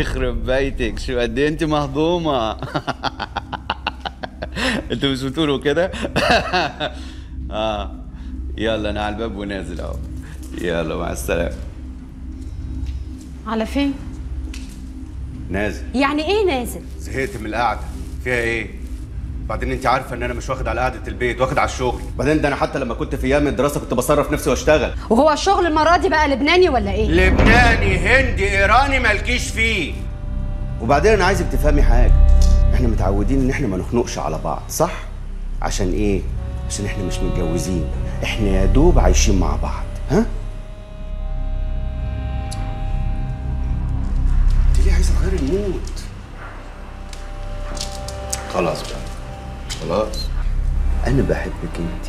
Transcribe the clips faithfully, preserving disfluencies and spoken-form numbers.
يخرب بيتك، شو قد ايه انت مهضومه. انتوا مش بتقولوا كده؟ اه يلا انا على الباب ونازل اهو، يلا مع السلامه. على فين؟ نازل. يعني ايه نازل؟ زهقت من القعده، فيها ايه؟ بعدين انت عارفه ان انا مش واخد على قعده البيت، واخد على الشغل. بعدين ده انا حتى لما كنت في ايام الدراسه كنت بصرف نفسي واشتغل. وهو الشغل المره دي بقى لبناني ولا ايه؟ لبناني، هندي، ايراني، مالكيش فيه. وبعدين انا عايزك تفهمي حاجه، احنا متعودين ان احنا ما نخنقش على بعض، صح؟ عشان ايه؟ عشان احنا مش متجوزين، احنا يا دوب عايشين مع بعض. ها؟ انت ليه عايزه تغيري المود؟ خلاص بقى، خلاص انا بحبك انت،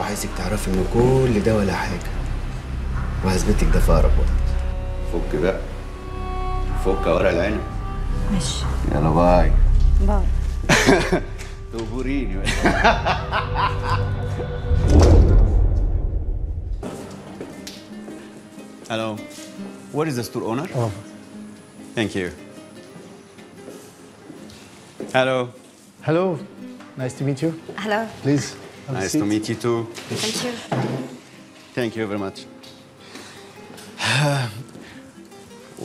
وعايزك تعرفي ان كل ده ولا حاجه، وهثبتك ده في اقرب وقت. فك بقى، فك ورق العنب. ماشي، يلا باي باي. تبوريني Hello. What is the store owner? Oh. Thank you. Hello. Hello. Nice to meet you. Hello. Please. Nice to meet you too. Thank you. Thank you very much.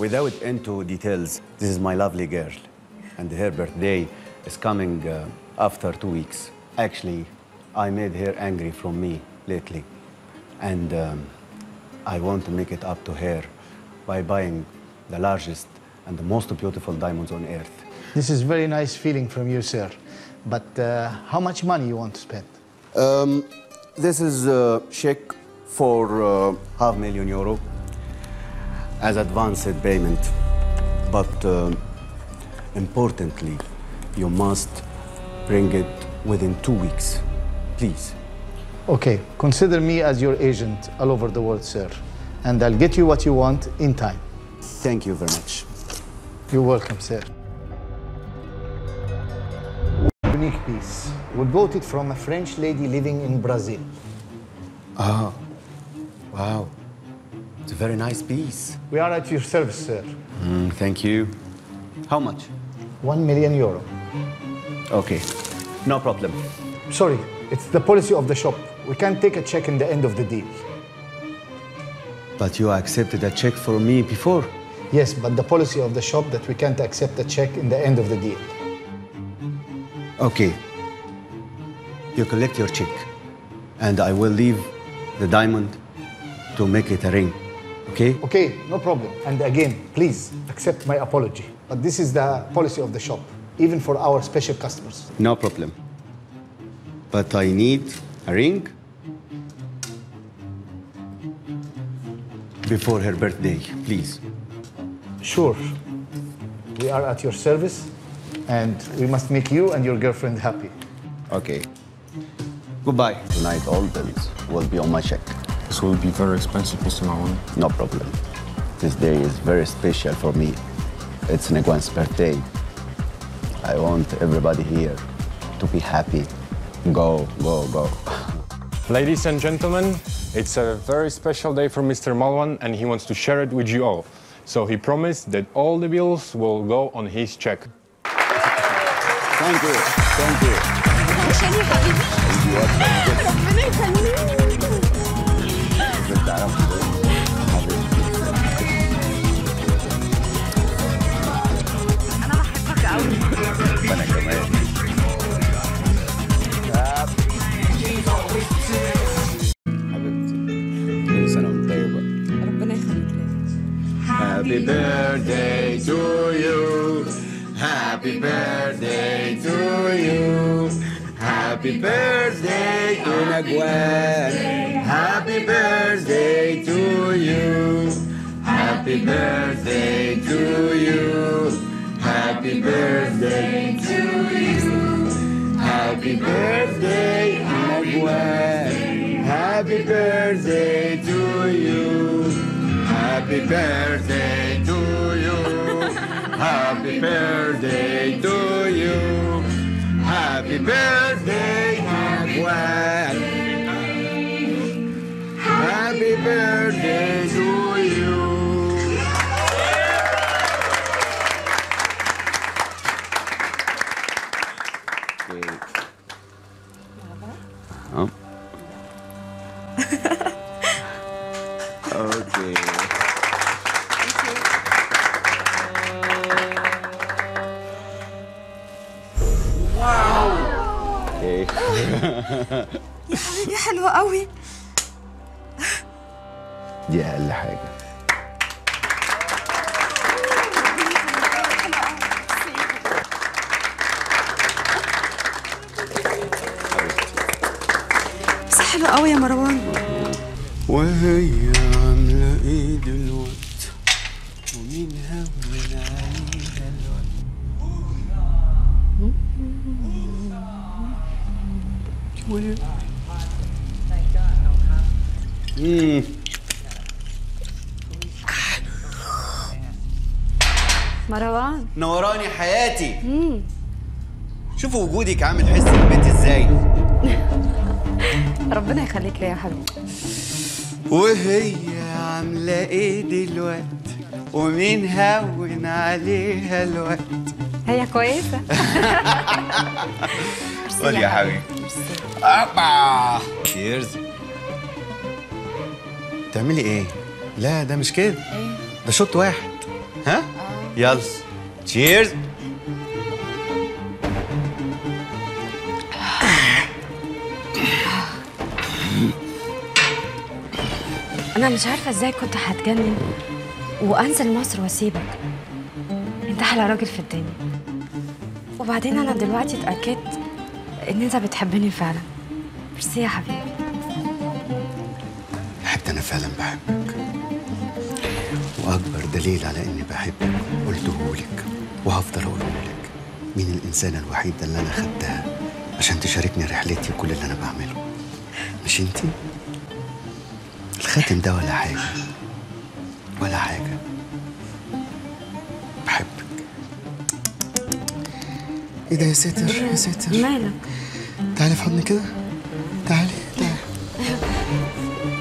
Without into details, this is my lovely girl, and her birthday is coming uh, after two weeks. Actually, I made her angry from me lately, and um, I want to make it up to her by buying the largest and the most beautiful diamonds on earth. This is very nice feeling from you, sir. But uh, how much money you want to spend? Um, this is a check for uh, half million euro as advanced payment. But uh, importantly, you must bring it within two weeks, please. Okay, consider me as your agent all over the world, sir. And I'll get you what you want in time. Thank you very much. You're welcome, sir. Unique piece. We bought it from a French lady living in Brazil. Oh, wow. It's a very nice piece. We are at your service, sir. Mm, thank you. How much? One million euro. Okay, no problem. Sorry, it's the policy of the shop. We can't take a check in the end of the deal. But you accepted a check for me before. Yes, but the policy of the shop that we can't accept a check in the end of the deal. Okay. You collect your check, and I will leave the diamond to make it a ring. Okay? Okay, no problem. And again, please accept my apology. But this is the policy of the shop, even for our special customers. No problem. But I need a ring before her birthday, please. Sure. We are at your service, and we must make you and your girlfriend happy. Okay. Goodbye. Tonight, all bills will be on my check. This will be very expensive, Mister Marwan. No problem. This day is very special for me. It's Neguan's birthday. I want everybody here to be happy. Go, go, go. Ladies and gentlemen, it's a very special day for Mister Marwan, and he wants to share it with you all. So he promised that all the bills will go on his check. Thank you. Thank you. أنا بحبك أوي. أنا كمان. حبيبتي كل سنة وأنت طيبة. ربنا يخليك ليا. Happy birthday to you. Happy birthday to you. Happy birthday to Neguan. Happy birthday to you. Happy birthday to you. Happy birthday to you. Happy birthday, Neguan. Happy birthday to you. Happy birthday to you. Happy birthday to you. Happy birthday, Neguan. Happy birthday to you. دي اقل حاجه. بس حلو قوي يا مروان. وهي عامله ايه دلوقتي؟ ومين هون عليها الوقت؟ امم مروان نوراني حياتي. امم شوفوا وجودك عامل حس البيت ازاي. ربنا يخليك ليا يا حبيبي. وهي عامله ايه دلوقتي؟ ومين هون عليها الوقت؟ هي كويسه. قول يا حبيبي. ابا يرزق تعملي ايه؟ لا ده مش كده. ايه؟ ده شوط واحد. ها؟ آه. يلا تشيرز. انا مش عارفه ازاي كنت هتجنن وانزل مصر واسيبك. انت احلى راجل في الدنيا. وبعدين انا دلوقتي اتاكدت ان انت بتحبني فعلا. ميرسي يا حبيبي. أنا فعلا بحبك، وأكبر دليل على إني بحبك قلتهولك وهفضل أقولهولك. مين الإنسانة الوحيدة اللي أنا خدتها عشان تشاركني رحلتي وكل اللي أنا بعمله؟ مش أنتي؟ الخاتم ده ولا حاجة، ولا حاجة. بحبك. إيه ده يا ساتر يا ساتر؟ مالك؟ تعالي في حضني كده، تعالي.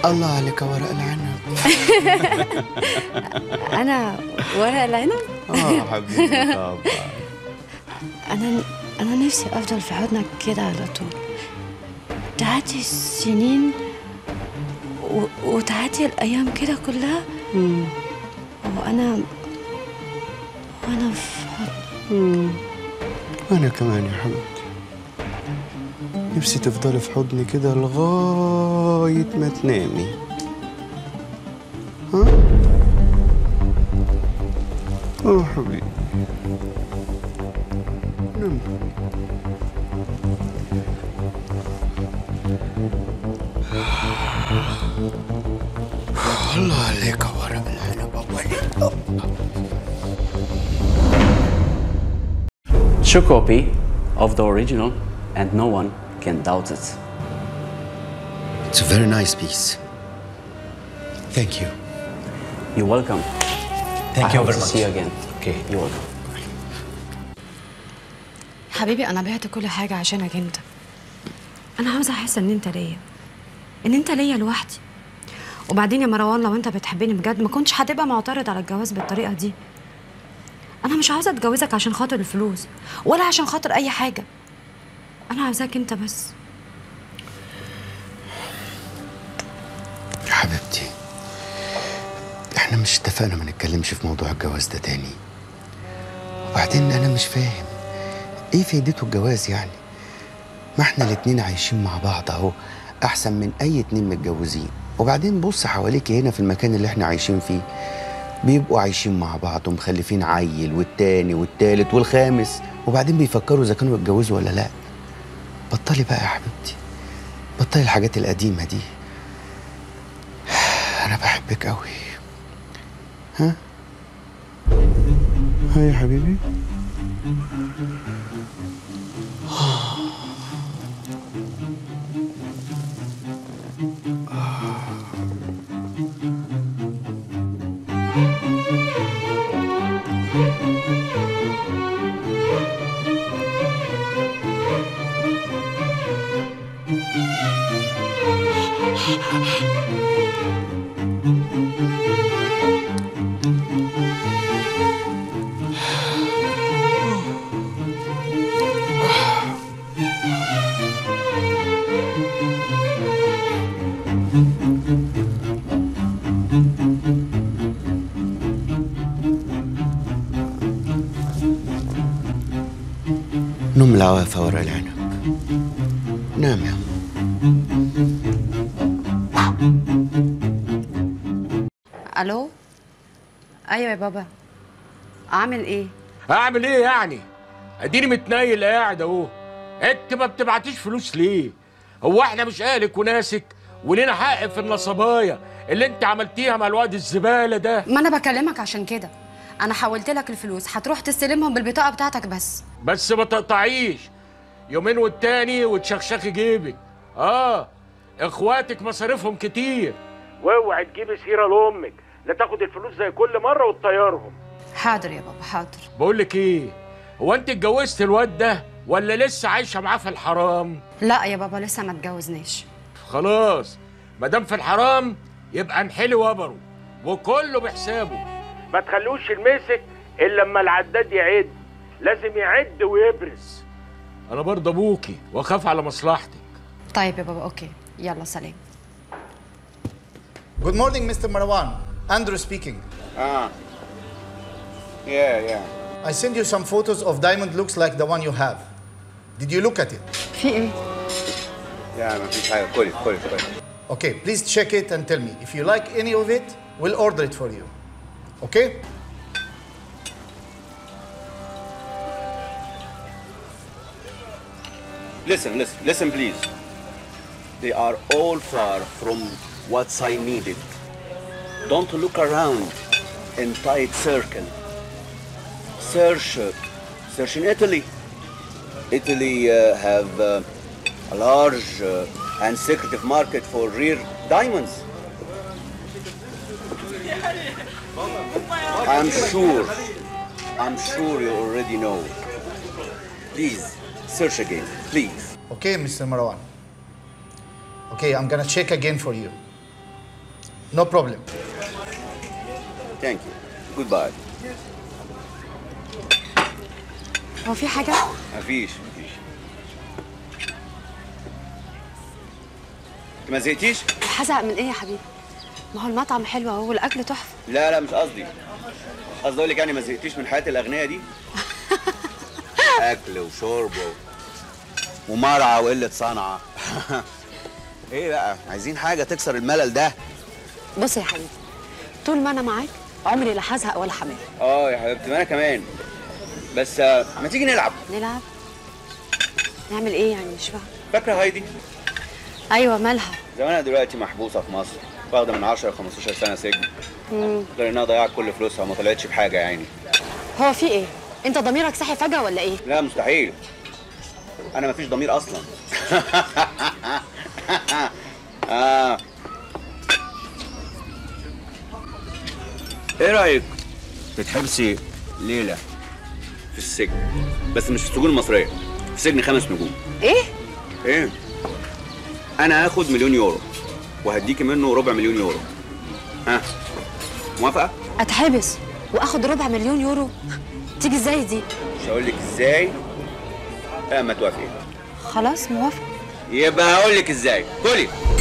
الله عليك ورق العنب. أنا ورق العنب؟ آه حبيبي طبعا. أنا أنا نفسي أفضل في حضنك كده على طول. تعدي السنين وتعدي الأيام كده كلها وأنا وأنا في حضنك. وأنا كمان يا حبيبتي. نفسي تفضلي في حضني كده لغاية ما تنامي. ها؟ اه حبيبي نام. الله عليك ورق العنب أبو. True copy of the original and no one can doubt it. It's a very nice piece. Thank you. You're welcome. Thank you very much. I hope to see you again. Okay. You're welcome. حبيبي أنا بعت كل حاجة عشانك أنت. أنا عاوزة أحس إن أنت ليا، إن أنت ليا لوحدي. وبعدين يا مروان لو أنت بتحبني بجد ما كنتش هتبقى معترض على الجواز بالطريقة دي. أنا مش عاوزة أتجوزك عشان خاطر الفلوس ولا عشان خاطر أي حاجة. أنا عاوزاك أنت بس. يا حبيبتي إحنا مش اتفقنا ما نتكلمش في موضوع الجواز ده تاني. وبعدين أنا مش فاهم إيه فايدته الجواز يعني؟ ما إحنا الاتنين عايشين مع بعض أهو، أحسن من أي اتنين متجوزين. وبعدين بص حواليكي هنا في المكان اللي إحنا عايشين فيه، بيبقوا عايشين مع بعض ومخلفين عيل والتاني والتالت والخامس، وبعدين بيفكروا إذا كانوا يتجوزوا ولا لأ. بطلي بقى يا حبيبتي، بطلي الحاجات القديمة دي. أنا بحبك أوي. ها؟ ها يا حبيبي؟ نم العوافة ورق العنب. نام يا الو. ايوه يا بابا. اعمل ايه؟ اعمل ايه يعني؟ اديني متنيل قاعد اهو. انت ما بتبعتيش فلوس ليه؟ هو احنا مش اهلك وناسك ولينا حق في النصبايه اللي انت عملتيها مع الواد الزباله ده؟ ما انا بكلمك عشان كده. انا حولت لك الفلوس، هتروح تستلمهم بالبطاقه بتاعتك بس. بس ما تقطعيش يومين والتاني وتشخشخي جيبك. اه اخواتك مصاريفهم كتير، واوعي تجيبي سيره لامك، لا تاخد الفلوس زي كل مره وتطيرهم. حاضر يا بابا حاضر. بقول لك ايه، هو انت اتجوزت الواد ده ولا لسه عايشه معاه في الحرام؟ لا يا بابا لسه ما اتجوزناش. خلاص ما دام في الحرام يبقى نحل وبره وكله بحسابه، ما تخلوش يلمسك الا لما العداد يعد، لازم يعد ويبرز. انا برضه ابوكي واخاف على مصلحتك. طيب يا بابا اوكي يلا سلام. Good morning Mister Marwan. Andrew speaking. Ah. Yeah, yeah. I sent you some photos of diamond looks like the one you have. Did you look at it? في ايه؟ Yeah, ما فيش حاجة. كل كل كل. Okay, please check it and tell me if you like any of it. We'll order it for you. Okay? Listen, listen, listen, please. They are all far from what I needed. Don't look around in tight circle. Search, search in Italy. Italy uh, have uh, a large uh, and secretive market for rare diamonds. I'm sure, I'm sure you already know. Please search again, please. Okay, Mister Marwan. Okay, I'm gonna check again for you. No problem. Thank you. Goodbye. هو في حاجة؟ مفيش مفيش. أنت ما زهقتيش؟ هزهق من إيه يا حبيبي؟ ما هو المطعم حلو أهو والأكل تحفة. لا لا مش قصدي. قصدي أقول لك يعني ما زهقتيش من حياة الأغنياء دي؟ أكل وشرب ومرعى وقلة صنعة. ايه بقى؟ عايزين حاجه تكسر الملل ده. بص يا حبيبي، طول ما انا معاك عمري لا هزهق ولا همل. اه يا حبيبتي ما انا كمان. بس ما تيجي نلعب. نلعب؟ نعمل ايه يعني؟ مش فاهم. فاكره هايدي؟ ايوه مالها؟ زمانها دلوقتي محبوسه في مصر، واخده من عشرة لخمستاشر سنه سجن. امم غير انها ضيعت كل فلوسها وما طلعتش بحاجه يعني. هو في ايه؟ انت ضميرك صحي فجاه ولا ايه؟ لا مستحيل. انا مفيش ضمير اصلا. آه. ايه رايك تتحبسي ليله في السجن؟ بس مش في السجون المصريه، في سجن خمس نجوم. ايه؟ ايه؟ انا هاخد مليون يورو وهديكي منه ربع مليون يورو. ها؟ موافقه؟ اتحبس واخد ربع مليون يورو؟ تيجي ازاي دي؟ مش هقول لك ازاي اما توافقي. خلاص موافقه. يبقى هقول لك ازاي. كلي